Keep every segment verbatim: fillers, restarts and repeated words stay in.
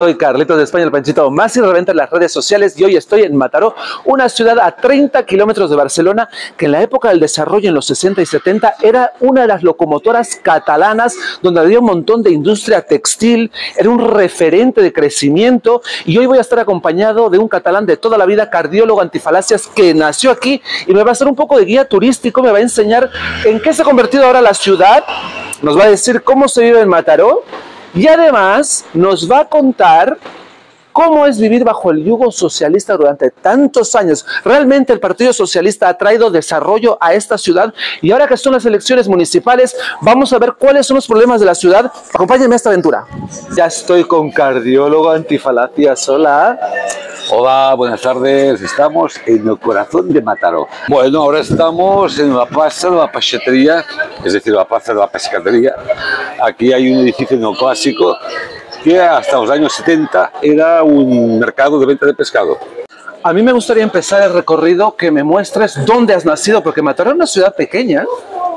Soy Carlitos de España, el Panchito Más Irreverente en las redes sociales, y hoy estoy en Mataró, una ciudad a treinta kilómetros de Barcelona, que en la época del desarrollo en los sesenta y setenta era una de las locomotoras catalanas, donde había un montón de industria textil, era un referente de crecimiento, y hoy voy a estar acompañado de un catalán de toda la vida, Cardiólogo Antifalacias, que nació aquí y me va a hacer un poco de guía turístico, me va a enseñar en qué se ha convertido ahora la ciudad, nos va a decir cómo se vive en Mataró. Y además nos va a contar cómo es vivir bajo el yugo socialista durante tantos años. Realmente el Partido Socialista ha traído desarrollo a esta ciudad y ahora que son las elecciones municipales vamos a ver cuáles son los problemas de la ciudad. Acompáñenme a esta aventura. Ya estoy con Cardiólogo Antifalacia Sola. Hola, buenas tardes. Estamos en el corazón de Mataró. Bueno, ahora estamos en la plaza de la Peixatería, es decir, la plaza de la pescadería. Aquí hay un edificio neoclásico que hasta los años setenta era un mercado de venta de pescado. A mí me gustaría empezar el recorrido que me muestres dónde has nacido, porque Mataró es una ciudad pequeña.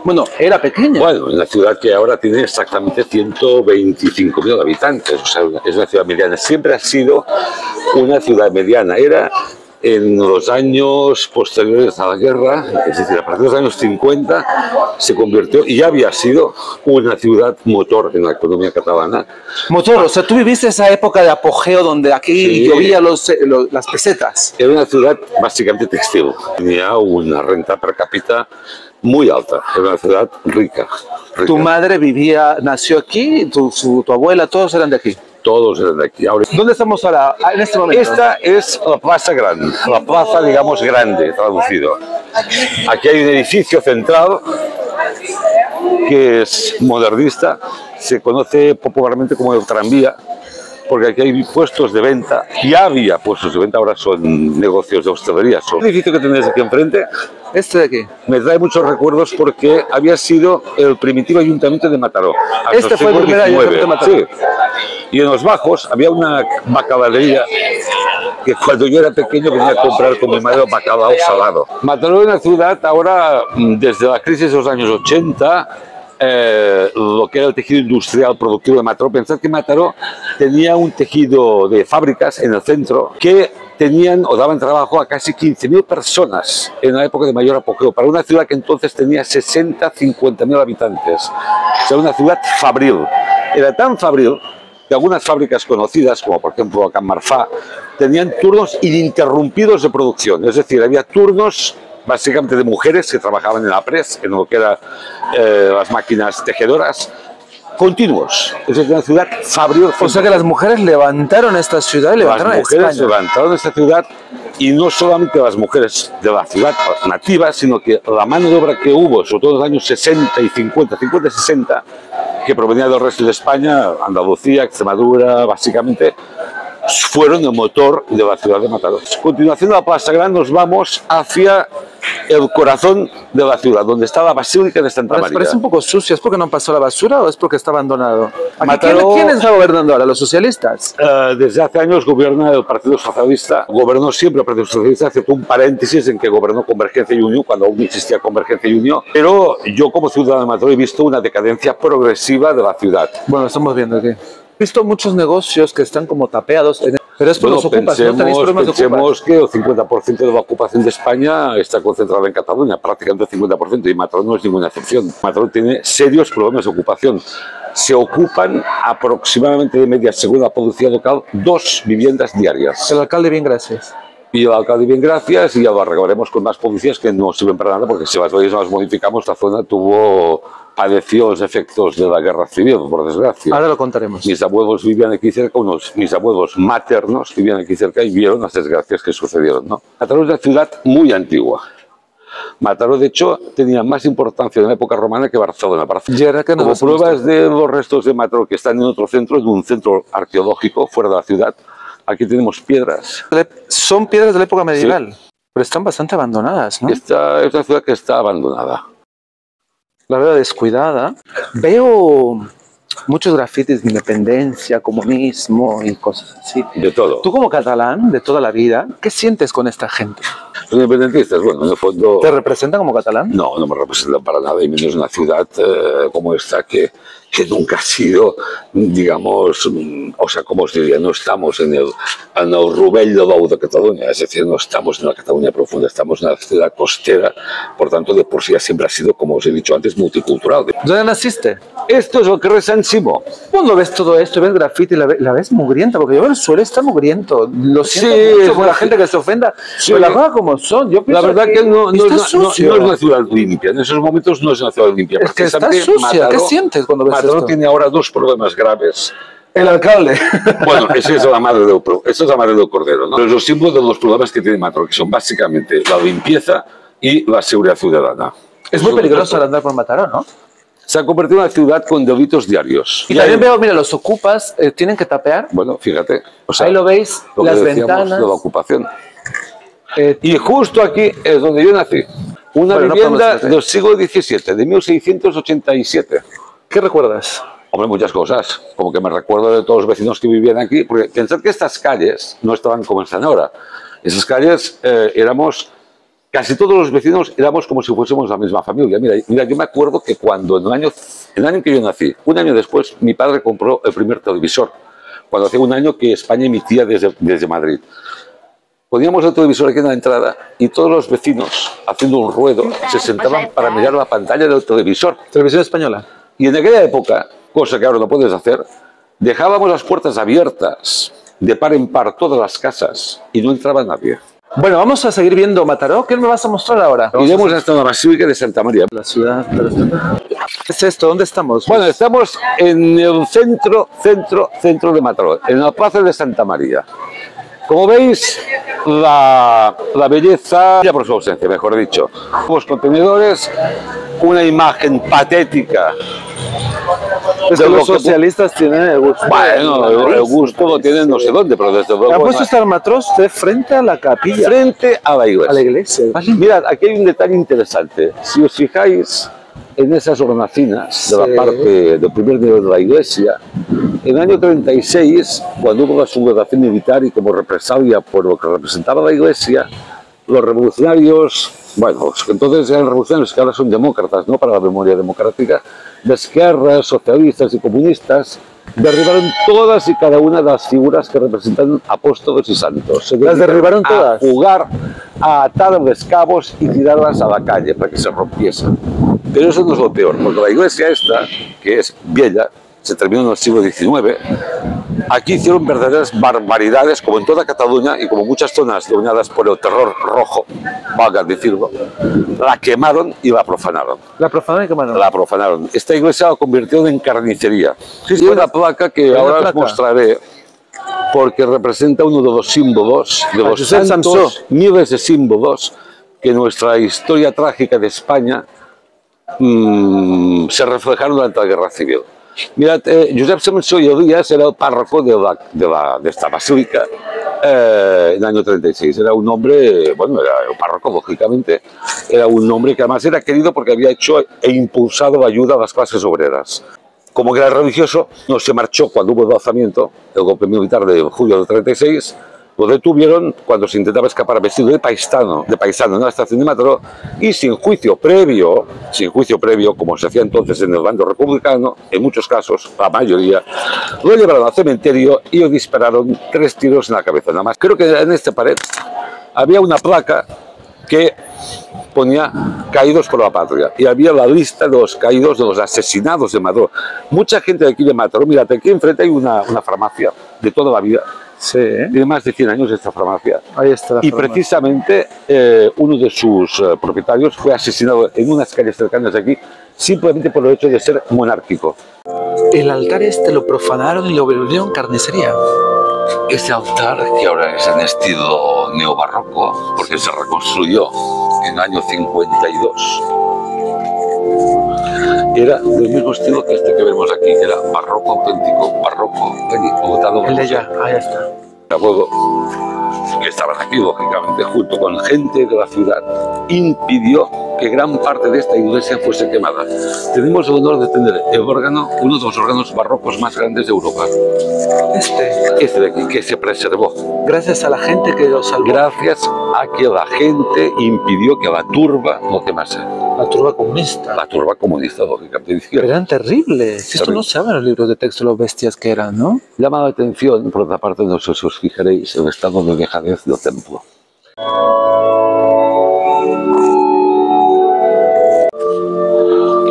Bueno, era pequeña. Bueno, es la ciudad que ahora tiene exactamente ciento veinticinco mil habitantes. O sea, es una ciudad mediana. Siempre ha sido una ciudad mediana. Era en los años posteriores a la guerra, es decir, a partir de los años cincuenta, se convirtió y ya había sido una ciudad motor en la economía catalana. Motor, o sea, tú viviste esa época de apogeo donde aquí sí, llovía los, los, las pesetas. Era una ciudad básicamente textil. Tenía una renta per cápita muy alta, era una ciudad rica, rica. ¿Tu madre vivía, nació aquí? ¿Tu, su, tu abuela? ¿Todos eran de aquí? Todos eran de aquí. Ahora, ¿dónde estamos ahora en este momento? Esta es la plaza grande, la plaza, digamos, grande, traducido. Aquí hay un edificio central que es modernista, se conoce popularmente como el tranvía, porque aquí hay puestos de venta, ya había puestos de venta, ahora son negocios de hostelería. Son. El edificio que tenéis aquí enfrente, este de aquí, me trae muchos recuerdos porque había sido el primitivo ayuntamiento de Mataró. Este fue el primer ayuntamiento de Mataró. Sí. Y en los bajos había una bacalaería que cuando yo era pequeño venía a comprar con mi madre bacalao salado. Mataró es una ciudad ahora, desde la crisis de los años ochenta, Eh, lo que era el tejido industrial productivo de Mataró. Pensad que Mataró tenía un tejido de fábricas en el centro que tenían o daban trabajo a casi quince mil personas en la época de mayor apogeo, para una ciudad que entonces tenía sesenta a cincuenta mil habitantes. O sea, una ciudad fabril. Era tan fabril que algunas fábricas conocidas, como por ejemplo Can Marfá, tenían turnos ininterrumpidos de producción. Es decir, había turnos básicamente de mujeres que trabajaban en la press, en lo que eran eh, las máquinas tejedoras, continuos. Es una ciudad fabril. O sea que las mujeres levantaron esta ciudad y levantaron Las mujeres España. levantaron esta ciudad, y no solamente las mujeres de la ciudad nativa, sino que la mano de obra que hubo, sobre todo en los años sesenta y cincuenta, cincuenta y sesenta, que provenía del resto de España, Andalucía, Extremadura, básicamente, fueron el motor de la ciudad de Mataró. A continuación de la plaza Gran nos vamos hacia el corazón de la ciudad, donde está la Basílica de Santa María. Parece un poco sucia, ¿es porque no pasó la basura o es porque está abandonado? Mataró, ¿quién está gobernando ahora? ¿Los socialistas? Eh, desde hace años gobierna el Partido Socialista. Gobernó siempre el Partido Socialista, excepto un paréntesis en que gobernó Convergencia y Unió, cuando aún existía Convergencia y Unió. Pero yo como ciudadano de Mataró he visto una decadencia progresiva de la ciudad. Bueno, estamos viendo aquí. He visto muchos negocios que están como tapeados, pero es por los ocupas, no tenéis problemas de ocupas. Pensemos que el cincuenta por ciento de la ocupación de España está concentrada en Cataluña, prácticamente el cincuenta por ciento, y Mataró no es ninguna excepción. Mataró tiene serios problemas de ocupación. Se ocupan aproximadamente de media, según la policía local, dos viviendas diarias. El alcalde, bien, gracias. Y el alcalde, bien, gracias, y ya lo arreglaremos con más policías que no sirven para nada, porque si las leyes no las modificamos, la zona tuvo... padeció los efectos de la guerra civil, por desgracia. Ahora lo contaremos. Mis abuelos vivían aquí cerca, unos, mis abuelos maternos vivían aquí cerca y vieron las desgracias que sucedieron, ¿no? Mataró es una ciudad muy antigua. Mataró, de hecho, tenía más importancia en la época romana que Barcelona. Barcelona que no Como pruebas de los restos de Mataró que están en otro centro, en un centro arqueológico fuera de la ciudad, aquí tenemos piedras. Son piedras de la época medieval, sí, pero están bastante abandonadas, ¿no? Esta es una ciudad que está abandonada. La verdad, descuidada. Veo muchos grafitis de independencia, comunismo y cosas así. De todo. Tú como catalán, de toda la vida, ¿qué sientes con esta gente? Los independentistas, bueno, en el fondo... ¿Te representan como catalán? No, no me representan para nada, y menos una ciudad eh, como esta, que, que nunca ha sido, digamos, o sea, como os diría, no estamos en el, en el Rubell de l'Ou de Cataluña, es decir, no estamos en la Cataluña profunda, estamos en la ciudad costera, por tanto, de por sí siempre ha sido, como os he dicho antes, multicultural. ¿Dónde naciste? Esto es el carrer San Simón. Cuando ves todo esto, ves graffiti, la, la ves mugrienta, porque yo veo el suelo está mugriento, lo siento sí, mucho por la gente que se ofenda, sí, pero las cosas como son, yo pienso la verdad que, que no, no, es una, no, no es una ciudad limpia, en esos momentos no es una ciudad limpia. Es que está sucia, Mataró, ¿qué sientes cuando ves Mataró esto? Tiene ahora dos problemas graves. El alcalde. Bueno, esa es la madre del, esa es la madre del cordero, ¿no? Pero los símbolos de los problemas que tiene Mataró, que son básicamente la limpieza y la seguridad ciudadana. Es, es muy peligroso al andar por Mataró, ¿no? Se ha convertido en una ciudad con delitos diarios. Y, y también hay... veo, mira, los ocupas eh, tienen que tapear. Bueno, fíjate. O sea, ahí lo veis, lo las ventanas. De la ocupación. Eh, y justo aquí es donde yo nací. Una bueno, vivienda no del siglo diecisiete, de mil seiscientos ochenta y siete. ¿Qué recuerdas? Hombre, muchas cosas. Como que me recuerdo de todos los vecinos que vivían aquí. Porque pensad que estas calles no estaban como están ahora. Esas calles eh, éramos... Casi todos los vecinos éramos como si fuésemos la misma familia. Mira, mira, yo me acuerdo que cuando en el, año, en el año que yo nací, un año después, mi padre compró el primer televisor. Cuando hacía un año que España emitía desde, desde Madrid. Poníamos el televisor aquí en la entrada y todos los vecinos, haciendo un ruedo, se sentaban para mirar la pantalla del televisor. Televisión española. Y en aquella época, cosa que ahora no puedes hacer, dejábamos las puertas abiertas de par en par todas las casas y no entraba nadie. Bueno, vamos a seguir viendo Mataró. ¿Qué me vas a mostrar ahora? Iremos hasta la Basílica de Santa María. La ciudad. ¿Qué es esto? ¿Dónde estamos? Bueno, estamos en el centro, centro, centro de Mataró, en la plaza de Santa María. Como veis, la, la belleza, ya por su ausencia, mejor dicho. Los contenedores, una imagen patética. Es que los socialistas tienen el gusto. Bueno, el, el gusto lo tienen no sé dónde, pero desde luego... Ha puesto este almatroz frente a la capilla. Frente a la iglesia. A la iglesia. Mirad, aquí hay un detalle interesante. Si os fijáis en esas hornacinas de la parte del primer nivel de la iglesia, en el año treinta y seis, cuando hubo la sublevación militar y como represalia por lo que representaba la iglesia, los revolucionarios, bueno, los que entonces eran revolucionarios, que ahora son demócratas, ¿no?, para la memoria democrática, de izquierdas, socialistas y comunistas, derribaron todas y cada una de las figuras que representan apóstoles y santos. Se las derribaron todas. A jugar, a atarles cabos y tirarlas a la calle para que se rompiesen. Pero eso no es lo peor, porque la iglesia esta, que es vieja, se terminó en el siglo diecinueve, aquí hicieron verdaderas barbaridades, como en toda Cataluña y como muchas zonas dominadas por el terror rojo, valga decirlo, la quemaron y la profanaron. ¿La profanaron y quemaron? La profanaron. Esta iglesia la convirtieron en carnicería. Sí, sí, y una placa que ahora placa. os mostraré, porque representa uno de los símbolos, de los santos, Sanso. miles de símbolos, que nuestra historia trágica de España mmm, se reflejaron durante la Guerra Civil. Mirad, eh, Josep Semensoyo Díaz era el párroco de, la, de, la, de esta basílica eh, en el año treinta y seis. Era un hombre, bueno, era el párroco, lógicamente. Era un hombre que además era querido porque había hecho e impulsado la ayuda a las clases obreras. Como que era religioso, no se marchó cuando hubo el alzamiento, el golpe militar de julio del treinta y seis. Lo detuvieron cuando se intentaba escapar vestido de paisano, de paisano en la estación de Mataró y sin juicio previo, sin juicio previo, como se hacía entonces en el bando republicano, en muchos casos, la mayoría, lo llevaron al cementerio y le dispararon tres tiros en la cabeza. Nada más, creo que en esta pared había una placa que ponía caídos por la patria y había la lista de los caídos, de los asesinados de Mataró. Mucha gente de aquí de Mataró, mírate, aquí enfrente hay una, una farmacia de toda la vida. Sí, ¿eh? Tiene más de cien años esta farmacia. Ahí está la y farmacia. Precisamente eh, uno de sus eh, propietarios fue asesinado en unas calles cercanas de aquí simplemente por el hecho de ser monárquico. El altar este lo profanaron y lo volvieron carnicería. Este altar, que ahora es en estilo neobarroco, porque se reconstruyó en el año cincuenta y dos, era del mismo estilo que este que vemos aquí, que era barroco auténtico, barroco, votado. El de allá, ahí está. Estaban aquí, lógicamente, junto con gente de la ciudad, impidió que gran parte de esta iglesia fuese quemada. Tenemos el honor de tener el órgano, uno de los órganos barrocos más grandes de Europa. Este. Este de aquí, que se preservó. Gracias a la gente que lo salvó. Gracias a que la gente impidió que la turba lo quemase. La turba comunista. La turba comunista, lógicamente. Pero eran terribles. Si esto no se habla en los libros de texto, los bestias que eran, ¿no? Llama la atención, por otra parte, no sé si os fijaréis, el estado de dejadez del templo.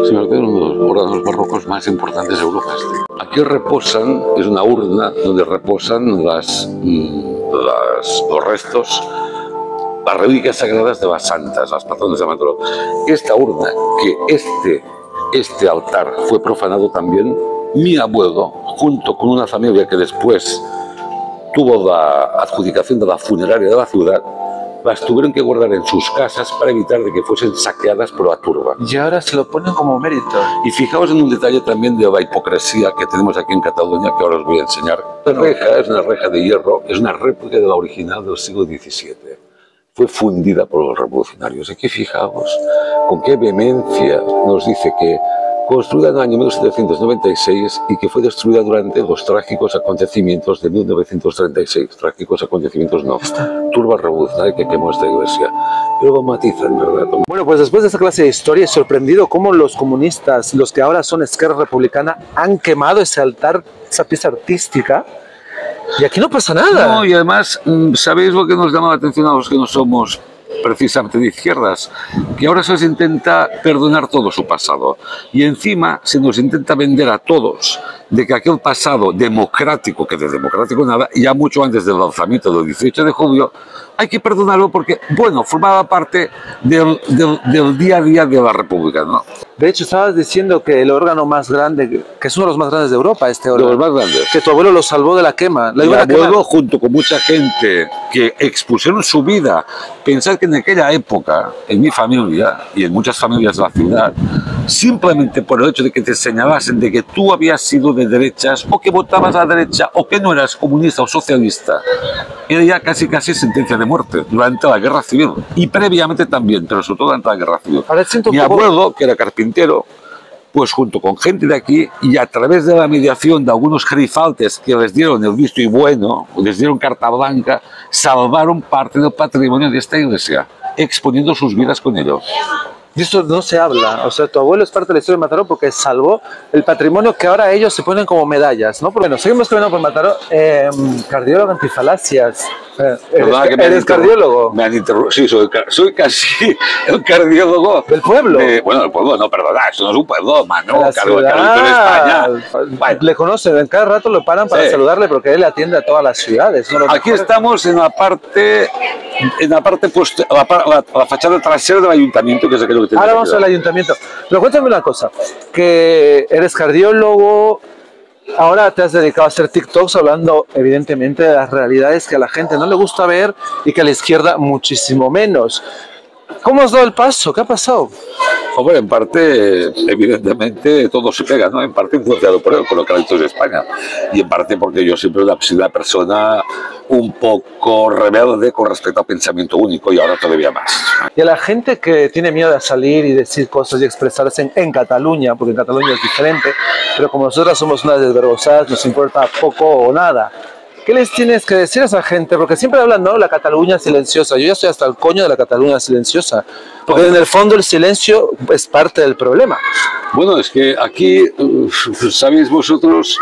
Se me olvidaron uno de los órganos barrocos más importantes de Europa. Este. Aquí reposan, es una urna donde reposan las, las, los restos, las reliquias sagradas de las santas, las patronas de Mataró. Esta urna, que este, este altar fue profanado también, mi abuelo, junto con una familia que después tuvo la adjudicación de la funeraria de la ciudad, las tuvieron que guardar en sus casas para evitar de que fuesen saqueadas por la turba. Y ahora se lo ponen como mérito. Y fijaos en un detalle también de la hipocresía que tenemos aquí en Cataluña, que ahora os voy a enseñar. Esta reja es una reja de hierro, es una réplica de la original del siglo diecisiete. Fue fundida por los revolucionarios. Aquí fijaos con qué vehemencia nos dice que construida en el año mil setecientos noventa y seis y que fue destruida durante los trágicos acontecimientos de mil novecientos treinta y seis. Trágicos acontecimientos no. Turba revolucionaria que quemó esta iglesia. Pero lo matizan, ¿verdad? Bueno, pues después de esta clase de historia, es sorprendido cómo los comunistas, los que ahora son Esquerra Republicana, han quemado ese altar, esa pieza artística. Y aquí no pasa nada. No, y además, ¿sabéis lo que nos llama la atención a los que no somos precisamente de izquierdas? Que ahora se les intenta perdonar todo su pasado y encima se nos intenta vender a todos de que aquel pasado democrático, que de democrático nada, ya mucho antes del lanzamiento del dieciocho de julio, hay que perdonarlo porque, bueno, formaba parte del, del, del día a día de la República, ¿no? De hecho, estabas diciendo que el órgano más grande, que es uno de los más grandes de Europa, este órgano, de los más grandes, que tu abuelo lo salvó de la quema. Mi abuelo, junto con mucha gente que expusieron su vida. Pensad que en aquella época, en mi familia y en muchas familias de la ciudad, simplemente por el hecho de que te señalasen de que tú habías sido de derechas, o que votabas a la derecha, o que no eras comunista o socialista, era ya casi casi sentencia de muerte durante la guerra civil y previamente también, pero sobre todo durante la guerra civil. Mi abuelo, que era carpintero, pues junto con gente de aquí y a través de la mediación de algunos gerifaltes que les dieron el visto y bueno, les dieron carta blanca, salvaron parte del patrimonio de esta iglesia, exponiendo sus vidas con ello. Y esto no se habla, o sea, tu abuelo es parte de la historia de Mataró porque salvó el patrimonio que ahora ellos se ponen como medallas, ¿no? Bueno, seguimos caminando por Mataró. Eh, cardiólogo antifalacias. Eh, eres que me eres cardiólogo. Me han interrumpido, sí, soy, soy casi el cardiólogo. ¿Del pueblo? De, bueno, el pueblo, no, perdona, eso no es un pueblo, mano, Carlitos de España. Bueno. Le conocen, en cada rato lo paran para sí. saludarle porque él atiende a todas las ciudades. ¿No? Aquí estamos en la parte, en la parte, post, la, la, la fachada trasera del ayuntamiento, que es aquello. Ahora vamos al ayuntamiento. Pero cuéntame una cosa, que eres cardiólogo, ahora te has dedicado a hacer TikToks hablando evidentemente de las realidades que a la gente no le gusta ver y que a la izquierda muchísimo menos. ¿Cómo has dado el paso? ¿Qué ha pasado? Hombre, en parte, evidentemente, todo se pega, ¿no? En parte influenciado por, por los Carlitos de España. Y en parte porque yo siempre he una persona un poco rebelde con respecto al pensamiento único y ahora todavía más. Y a la gente que tiene miedo a salir y decir cosas y expresarse en, en Cataluña, porque en Cataluña es diferente, pero como nosotras somos unas desvergonzadas, nos importa poco o nada. ¿Qué les tienes que decir a esa gente? Porque siempre hablan, ¿no? La Cataluña silenciosa. Yo ya estoy hasta el coño de la Cataluña silenciosa. Porque en el fondo el silencio es parte del problema. Bueno, es que aquí sabéis vosotros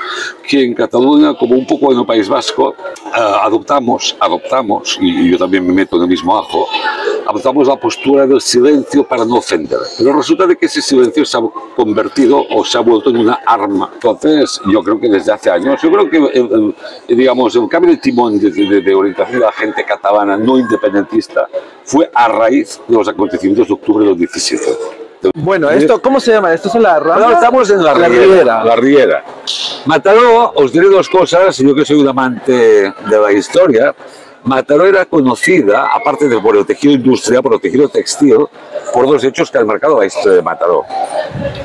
que en Cataluña, como un poco en el País Vasco, adoptamos, adoptamos, y yo también me meto en el mismo ajo, adoptamos la postura del silencio para no ofender. Pero resulta de que ese silencio se ha convertido o se ha vuelto en una arma. Entonces, yo creo que desde hace años, yo creo que, el, el, digamos, el cambio de timón de, de, de orientación de la gente catalana no independentista fue a raíz de los acontecimientos de octubre del diecisiete. Bueno, esto, ¿cómo se llama? Esto es la rama. Estamos en la, la riera, riera. La riera. Mataró, os diré dos cosas, yo que soy un amante de la historia. Mataró era conocida, aparte de por el tejido industrial, por el tejido textil, por dos hechos que han marcado la historia de Mataró.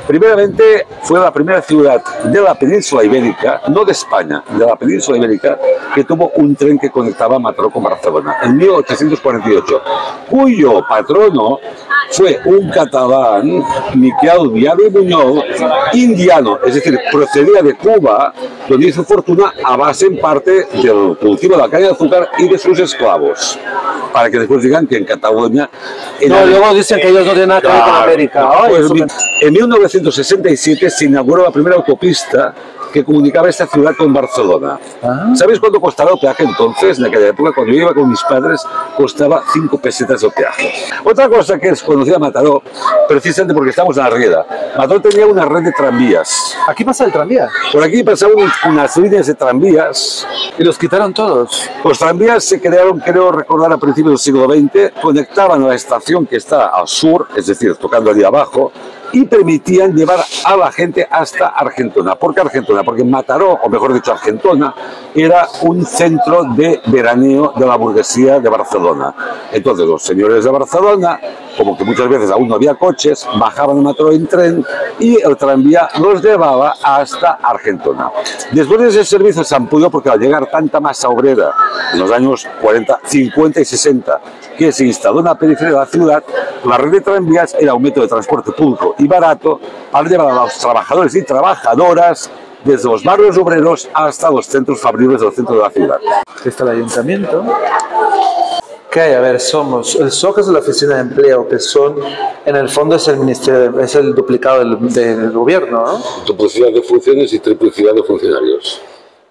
Primeramente, fue la primera ciudad de la península ibérica, no de España, de la península ibérica, que tuvo un tren que conectaba Mataró con Barcelona en mil ochocientos cuarenta y ocho, cuyo patrono fue un catalán, Miquel Diade Buñol, indiano, es decir, procedía de Cuba, donde hizo fortuna a base en parte del cultivo de la caña de azúcar y de sus esclavos. Para que después digan que en Cataluña... En no, luego dicen que ellos no tienen nada que ver con América. Pues, en mil novecientos sesenta y siete se inauguró la primera autopista que comunicaba esta ciudad con Barcelona. Ah. ¿Sabéis cuánto costaba el peaje entonces? En aquella época, cuando yo iba con mis padres, costaba cinco pesetas el peaje. Otra cosa que es conocida Mataró, precisamente porque estamos en la Riera. Mataró tenía una red de tranvías. ¿Aquí pasa el tranvía? Por aquí pasaban unas líneas de tranvías. ¿Y los quitaron todos? Los tranvías se crearon, creo recordar, a principios del siglo veinte, conectaban a la estación que está al sur, es decir, tocando allí abajo, y permitían llevar a la gente hasta Argentona. ¿Por qué Argentona? Porque Mataró, o mejor dicho Argentona, era un centro de veraneo de la burguesía de Barcelona. Entonces los señores de Barcelona, como que muchas veces aún no había coches, bajaban a Mataró en tren y el tranvía los llevaba hasta Argentona. Después de ese servicio se amplió porque al llegar tanta masa obrera en los años cuarenta, cincuenta y sesenta, que se instaló en la periferia de la ciudad, la red de tranvías era un método de transporte público y barato para llevar a los trabajadores y trabajadoras desde los barrios obreros hasta los centros fabriles del centro de la ciudad. Aquí está el ayuntamiento. ¿Qué hay? A ver, somos... El S O C es la Oficina de Empleo, que son... En el fondo es el ministerio, de, es el duplicado del, del gobierno, ¿no? Duplicidad de funciones y triplicidad de funcionarios.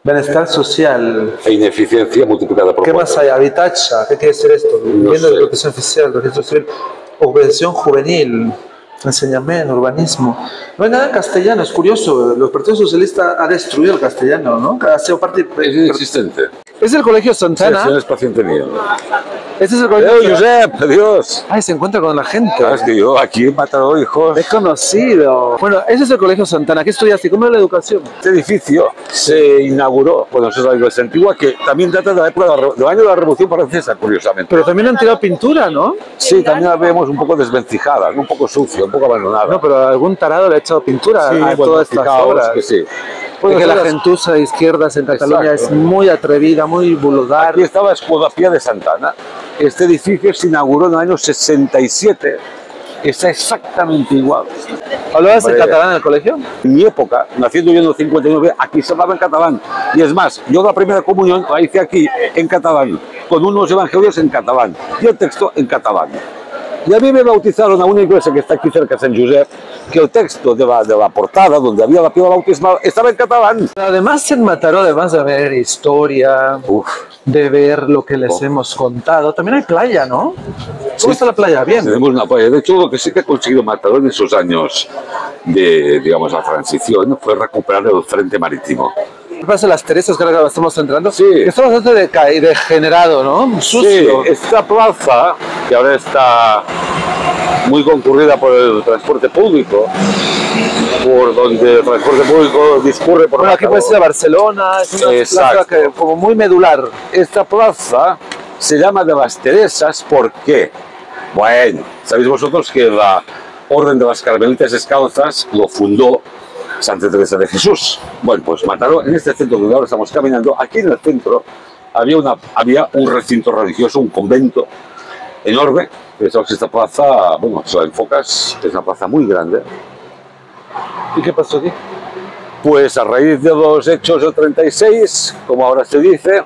Bienestar social. E ineficiencia multiplicada por ¿Qué cuatro. Más hay? Habitatge. ¿Qué quiere decir esto? Vivienda de protección oficial, registro civil, ocupación juvenil, enseñamiento, urbanismo. No hay nada en castellano, es curioso. Los partidos socialistas han destruido el castellano, ¿no? Ha sido parte... Es inexistente. Es el colegio Santa Ana. Sí, es paciente mío. Este es el colegio. ¡Eh, Josep! ¡Adiós! Ay, se encuentra con la gente. Ah, es que yo aquí he matado hijos. Es conocido. Bueno, ese es el colegio Santa Ana. ¿Qué estudiaste? ¿Cómo era la educación? Este edificio se inauguró, bueno, eso es la iglesia antigua, que también data de la época del año de la Revolución Francesa, curiosamente. Pero también han tirado pintura, ¿no? Sí, también la vemos un poco desvencijada, un poco sucia, un poco abandonada. No, pero algún tarado le ha echado pintura sí, a bueno, todas estas obras. Que sí. Porque que la gentuza de izquierdas en Cataluña Exacto. es muy atrevida, muy vulgar. Aquí estaba la Escudería de Santa Ana. Este edificio se inauguró en el año sesenta y siete. Está exactamente igual. ¿Hablabas en catalán en el colegio? En mi época, naciendo yo en el cincuenta y nueve, aquí se hablaba en catalán. Y es más, yo la primera comunión la hice aquí, en catalán, con unos evangelios en catalán y el texto en catalán. Y a mí me bautizaron a una iglesia que está aquí cerca de San José, que el texto de la, de la portada, donde había la piedra bautismal, estaba en catalán. Además, en Mataró, además de ver historia, Uf. de ver lo que les oh. hemos contado, también hay playa, ¿no? ¿Cómo sí, está la playa? Bien. Tenemos una playa. De hecho, lo que sí que ha conseguido Mataró en esos años de, digamos, la transición, fue recuperar el frente marítimo. Pasa las Teresas, que ahora estamos entrando. Sí. Está bastante de, degenerado, ¿no? Sucio. Sí, esta plaza, que ahora está muy concurrida por el transporte público, por donde el transporte público discurre por... Bueno, aquí puede ser Barcelona, es una Exacto. plaza que, como muy medular. Esta plaza se llama de las Teresas, ¿por qué? Bueno, sabéis vosotros que la Orden de las Carmelitas Descalzas lo fundó Santa Teresa de Jesús. Bueno, pues Mataró, en este centro donde ahora estamos caminando, aquí en el centro había, una, había un recinto religioso, un convento enorme. Pensamos que esta plaza, bueno, si la enfocas, es una plaza muy grande. ¿Y qué pasó aquí? Pues a raíz de los hechos del treinta y seis, como ahora se dice,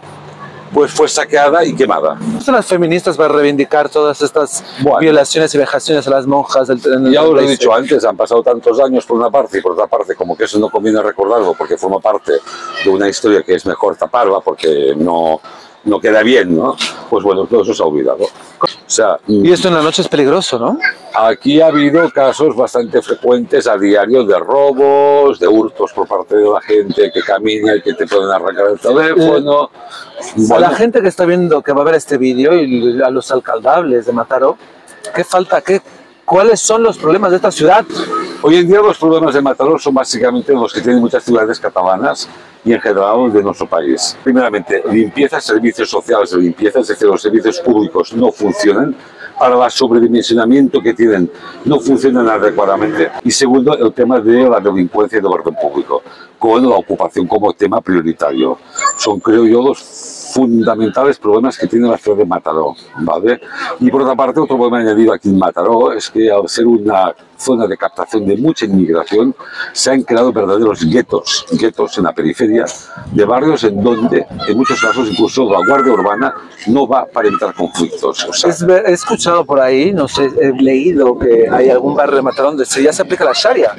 pues fue saqueada y quemada. ¿Cómo son las feministas para reivindicar todas estas bueno, violaciones y vejaciones a las monjas? Del, del ya os lo he dicho antes, han pasado tantos años por una parte y por otra parte, como que eso no conviene recordarlo porque forma parte de una historia que es mejor taparla porque no, no queda bien, ¿no? Pues bueno, todo eso se ha olvidado. O sea, y esto en la noche es peligroso, ¿no? Aquí ha habido casos bastante frecuentes a diario de robos, de hurtos por parte de la gente que camina y que te pueden arrancar el teléfono. Eh, bueno. A la gente que está viendo, que va a ver este vídeo y a los alcaldables de Mataró, ¿qué falta? ¿Qué, ¿Cuáles son los problemas de esta ciudad? Hoy en día los problemas de Mataró son básicamente los que tienen muchas ciudades catalanas y en general de nuestro país. Primeramente, limpieza, servicios sociales de limpieza, es decir, los servicios públicos no funcionan, para el sobredimensionamiento que tienen no funcionan adecuadamente. Y segundo, el tema de la delincuencia y del orden público, con la ocupación como tema prioritario. Son, creo yo, los fundamentales problemas que tiene la ciudad de Mataró, ¿vale? Y por otra parte, otro problema añadido aquí en Mataró es que al ser una zona de captación de mucha inmigración, se han creado verdaderos guetos, guetos en la periferia de barrios en donde, en muchos casos, incluso la Guardia Urbana no va para evitar conflictos. O sea, es, he escuchado por ahí, no sé, he leído que hay algún barrio de Mataró donde ya se aplica la sharia.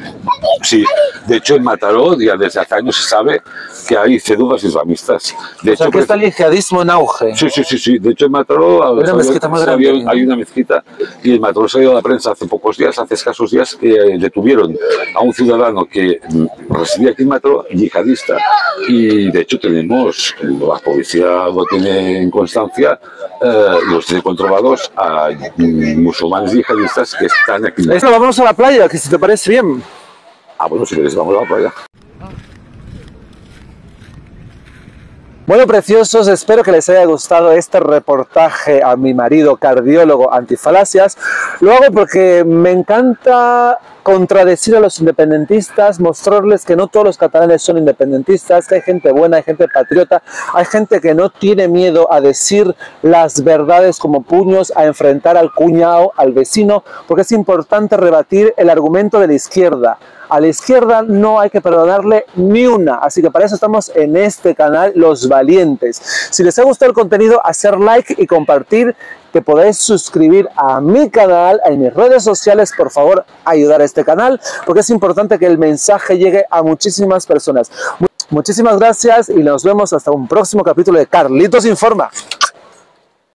Sí, de hecho en Mataró ya desde hace años se sabe que hay cédulas islamistas. De o hecho, sea que está el yihadismo en auge. Sí, sí, sí, sí. De hecho en Mataró hay una mezquita, más grande, había, hay una mezquita y en Mataró salió a la prensa hace pocos días, hace escasos días, que detuvieron a un ciudadano que residía aquí en Mataró, yihadista, y de hecho tenemos, la policía lo tiene en constancia, eh, los tiene controlados a musulmanes yihadistas que están aquí. Esto, vamos a la playa, que si te parece bien. Ah, bueno, si quieres vamos a la playa. Bueno, preciosos, espero que les haya gustado este reportaje a mi marido cardiólogo antifalacias. Lo hago porque me encanta contradecir a los independentistas, mostrarles que no todos los catalanes son independentistas, que hay gente buena, hay gente patriota, hay gente que no tiene miedo a decir las verdades como puños, a enfrentar al cuñado, al vecino, porque es importante rebatir el argumento de la izquierda. A la izquierda no hay que perdonarle ni una, así que para eso estamos en este canal, Los Valientes. Si les ha gustado el contenido, hacer like y compartir. Te podéis suscribir a mi canal, en mis redes sociales, por favor, ayudar a este canal, porque es importante que el mensaje llegue a muchísimas personas. Muchísimas gracias y nos vemos hasta un próximo capítulo de Carlitos Informa.